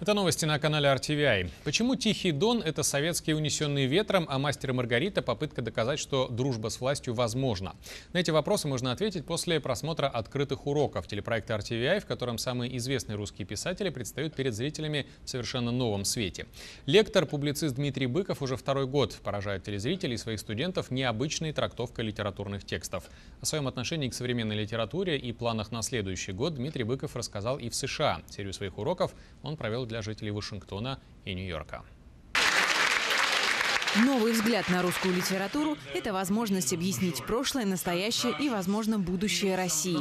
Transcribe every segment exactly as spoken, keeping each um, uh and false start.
Это новости на канале эр ти ви ай. Почему «Тихий Дон» — это советские «Унесённые ветром», а «Мастер и Маргарита» — попытка доказать, что дружба с властью возможна? На эти вопросы можно ответить после просмотра «Открытых уроков» телепроекта эр ти ви ай, в котором самые известные русские писатели предстают перед зрителями в совершенно новом свете. Лектор, публицист Дмитрий Быков уже второй год поражает телезрителей и своих студентов необычной трактовкой литературных текстов. О своем отношении к современной литературе и планах на следующий год Дмитрий Быков рассказал и в США. Серию своих уроков он провел для жителей Вашингтона и Нью-Йорка. Новый взгляд на русскую литературу – это возможность объяснить прошлое, настоящее и, возможно, будущее России.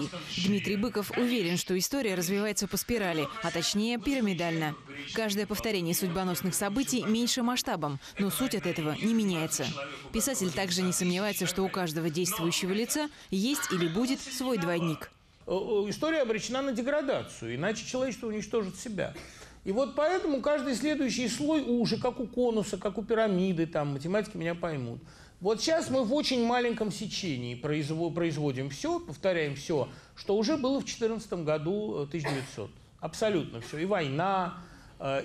Дмитрий Быков уверен, что история развивается по спирали, а точнее пирамидально. Каждое повторение судьбоносных событий меньше масштабом, но суть от этого не меняется. Писатель также не сомневается, что у каждого действующего лица есть или будет свой двойник. История обречена на деградацию, иначе человечество уничтожит себя. И вот поэтому каждый следующий слой уже, как у конуса, как у пирамиды, там, математики меня поймут. Вот сейчас мы в очень маленьком сечении производим все, повторяем все, что уже было в четырнадцатом году тысяча девятисотом. Абсолютно все. И война,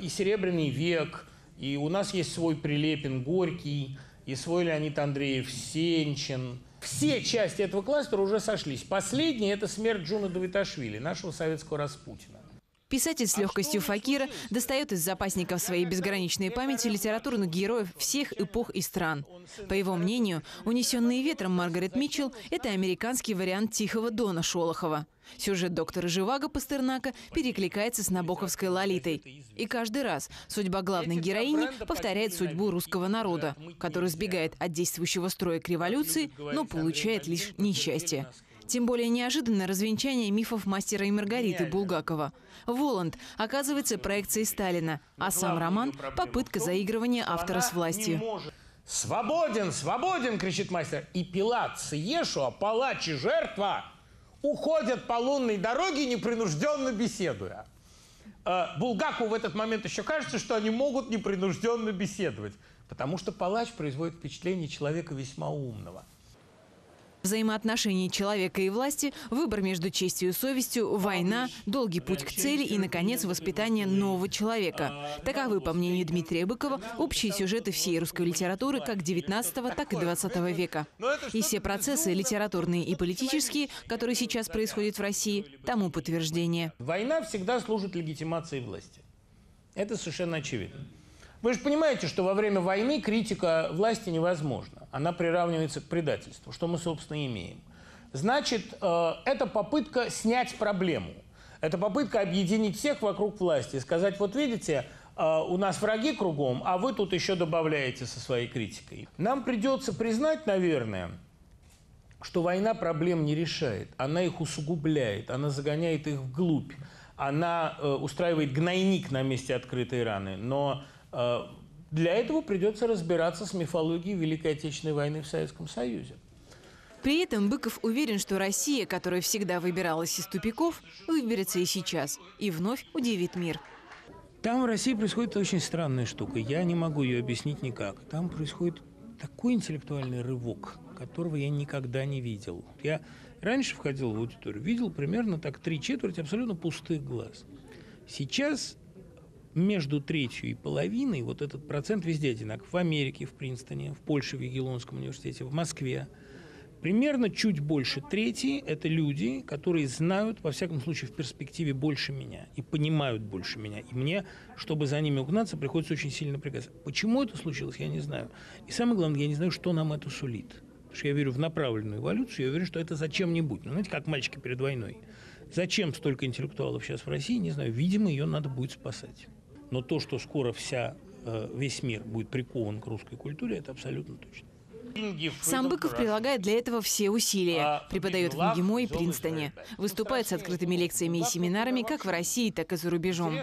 и Серебряный век, и у нас есть свой Прилепин, Горький, и свой Леонид Андреев, Сенчин. Все части этого кластера уже сошлись. Последний – это смерть Джуна Давиташвили, нашего советского Распутина. Писатель с легкостью факира достает из запасников своей безграничной памяти литературных героев всех эпох и стран. По его мнению, «Унесенные ветром» Маргарет Митчелл – это американский вариант «Тихого Дона» Шолохова. Сюжет «Доктора Живаго» Пастернака перекликается с набоковской «Лолитой». И каждый раз судьба главной героини повторяет судьбу русского народа, который сбегает от действующего строя к революции, но получает лишь несчастье. Тем более неожиданно развенчание мифов «Мастера и Маргариты» Булгакова. «Воланд» оказывается проекцией Сталина, а сам роман – попытка заигрывания автора с властью. «Свободен, свободен!» – кричит мастер. «И Пилат с Иешуа, палач и жертва уходят по лунной дороге, непринужденно беседуя». Булгаку в этот момент еще кажется, что они могут непринужденно беседовать, потому что палач производит впечатление человека весьма умного. Взаимоотношения человека и власти, выбор между честью и совестью, война, долгий путь к цели и, наконец, воспитание нового человека. Таковы, по мнению Дмитрия Быкова, общие сюжеты всей русской литературы как девятнадцатого, так и двадцатого века. И все процессы, литературные и политические, которые сейчас происходят в России, тому подтверждение. Война всегда служит легитимации власти. Это совершенно очевидно. Вы же понимаете, что во время войны критика власти невозможна. Она приравнивается к предательству, что мы, собственно, имеем. Значит, э, это попытка снять проблему. Это попытка объединить всех вокруг власти. Сказать, вот видите, э, у нас враги кругом, а вы тут еще добавляете со своей критикой. Нам придется признать, наверное, что война проблем не решает. Она их усугубляет, она загоняет их вглубь. Она э, устраивает гнойник на месте открытой раны. Но... Для этого придется разбираться с мифологией Великой Отечественной войны в Советском Союзе. При этом Быков уверен, что Россия, которая всегда выбиралась из тупиков, выберется и сейчас, и вновь удивит мир. Там в России происходит очень странная штука. Я не могу ее объяснить никак. Там происходит такой интеллектуальный рывок, которого я никогда не видел. Я раньше входил в аудиторию, видел примерно так три четверти абсолютно пустых глаз. Сейчас... Между третью и половиной вот этот процент везде одинаков. В Америке, в Принстоне, в Польше, в Вавилонском университете, в Москве. Примерно чуть больше трети – это люди, которые знают, во всяком случае, в перспективе больше меня и понимают больше меня. И мне, чтобы за ними угнаться, приходится очень сильно напрягаться. Почему это случилось, я не знаю. И самое главное, я не знаю, что нам это сулит. Потому что я верю в направленную эволюцию, я верю, что это зачем-нибудь. Ну, знаете, как мальчики перед войной. Зачем столько интеллектуалов сейчас в России, не знаю. Видимо, ее надо будет спасать. Но то, что скоро вся, весь мир будет прикован к русской культуре, это абсолютно точно. Сам Быков прилагает для этого все усилия. Преподает в МГИМО и Принстоне. Выступает с открытыми лекциями и семинарами как в России, так и за рубежом.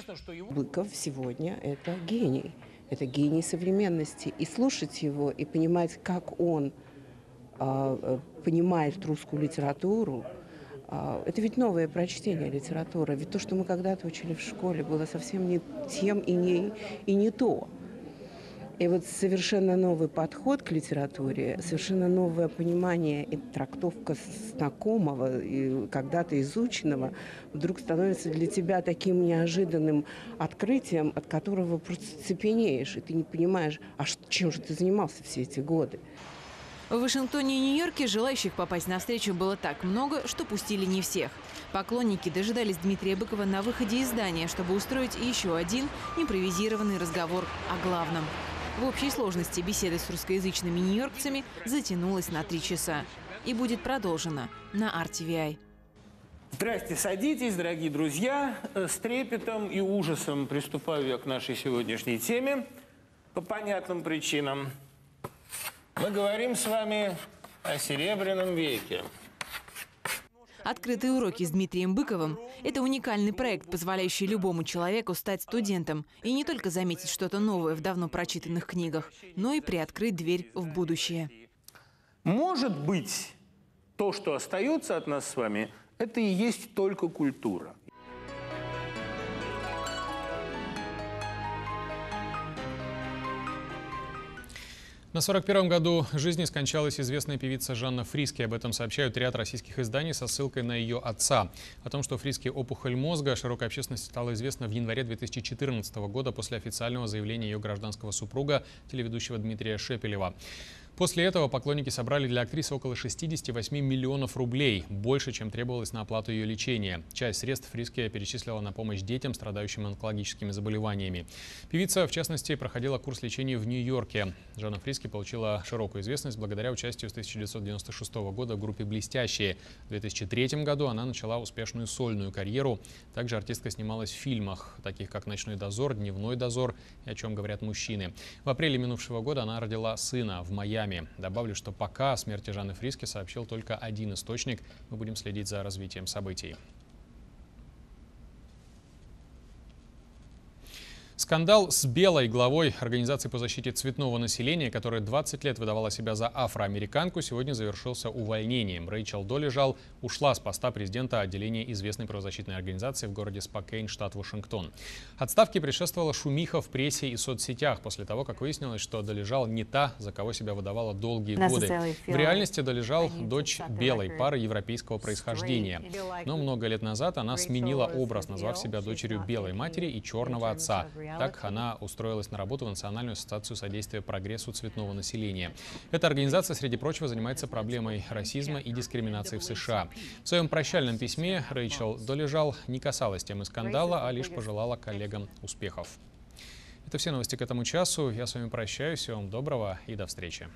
Быков сегодня – это гений. Это гений современности. И слушать его, и понимать, как он э, понимает русскую литературу, это ведь новое прочтение литературы. Ведь то, что мы когда-то учили в школе, было совсем не тем и не, и не то. И вот совершенно новый подход к литературе, совершенно новое понимание и трактовка знакомого, и когда-то изученного, вдруг становится для тебя таким неожиданным открытием, от которого просто цепенеешь, и ты не понимаешь, а чем же ты занимался все эти годы. В Вашингтоне и Нью-Йорке желающих попасть на встречу было так много, что пустили не всех. Поклонники дожидались Дмитрия Быкова на выходе из здания, чтобы устроить еще один импровизированный разговор о главном. В общей сложности беседа с русскоязычными нью-йоркцами затянулась на три часа и будет продолжена на эр ти ви ай. Здрасте, садитесь, дорогие друзья. С трепетом и ужасом приступаю я к нашей сегодняшней теме по понятным причинам. Мы говорим с вами о Серебряном веке. Открытые уроки с Дмитрием Быковым – это уникальный проект, позволяющий любому человеку стать студентом и не только заметить что-то новое в давно прочитанных книгах, но и приоткрыть дверь в будущее. Может быть, то, что остается от нас с вами, это и есть только культура. На сорок первом году жизни скончалась известная певица Жанна Фриске. Об этом сообщают ряд российских изданий со ссылкой на ее отца. О том, что Фриске опухоль мозга, широкой общественности стало известно в январе две тысячи четырнадцатого года после официального заявления ее гражданского супруга, телеведущего Дмитрия Шепелева. После этого поклонники собрали для актрисы около шестидесяти восьми миллионов рублей, больше, чем требовалось на оплату ее лечения. Часть средств Фриске перечислила на помощь детям, страдающим онкологическими заболеваниями. Певица, в частности, проходила курс лечения в Нью-Йорке. Жанна Фриске получила широкую известность благодаря участию с тысяча девятьсот девяносто шестого года в группе «Блестящие». В две тысячи третьем году она начала успешную сольную карьеру. Также артистка снималась в фильмах, таких как «Ночной дозор», «Дневной дозор» и «О чем говорят мужчины». В апреле минувшего года она родила сына в Майами. Добавлю, что пока о смерти Жанны Фриске сообщил только один источник. Мы будем следить за развитием событий. Скандал с белой главой организации по защите цветного населения, которая двадцать лет выдавала себя за афроамериканку, сегодня завершился увольнением. Рэйчел Долежал ушла с поста президента отделения известной правозащитной организации в городе Спокейн, штат Вашингтон. Отставке предшествовала шумиха в прессе и соцсетях после того, как выяснилось, что Долежал не та, за кого себя выдавала долгие годы. В реальности Долежал – дочь белой пары европейского происхождения. Но много лет назад она сменила образ, назвав себя дочерью белой матери и черного отца. Так она устроилась на работу в Национальную ассоциацию содействия прогрессу цветного населения. Эта организация, среди прочего, занимается проблемой расизма и дискриминации в США. В своем прощальном письме Рэйчел Долежал не касалась темы скандала, а лишь пожелала коллегам успехов. Это все новости к этому часу. Я с вами прощаюсь. Всего вам доброго и до встречи.